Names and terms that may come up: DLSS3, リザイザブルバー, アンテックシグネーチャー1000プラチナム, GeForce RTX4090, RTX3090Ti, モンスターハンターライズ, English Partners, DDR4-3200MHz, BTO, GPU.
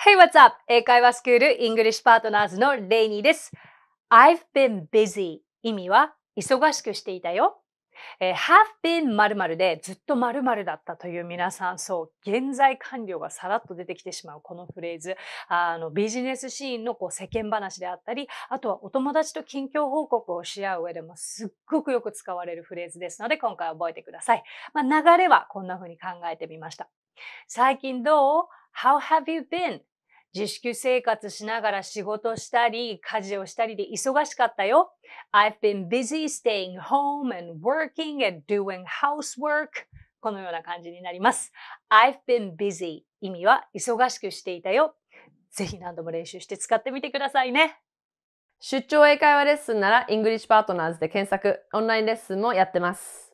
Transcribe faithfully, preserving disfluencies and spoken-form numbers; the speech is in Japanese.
Hey, what's up? 英会話スクール English Partners のレイニーです。I've been busy 意味は忙しくしていたよ。えー、have been 〇〇でずっと〇〇だったという皆さん、そう、現在完了がさらっと出てきてしまうこのフレーズ。あの、ビジネスシーンのこう世間話であったり、あとはお友達と近況報告をし合う上でもすっごくよく使われるフレーズですので、今回覚えてください。まあ、流れはこんな風に考えてみました。最近どう ?How have you been? 自粛生活しながら仕事したり、家事をしたりで忙しかったよ。I've been busy staying home and working and doing housework. このような感じになります。I've been busy 意味は忙しくしていたよ。ぜひ何度も練習して使ってみてくださいね。出張英会話レッスンなら English Partners で検索、オンラインレッスンもやってます。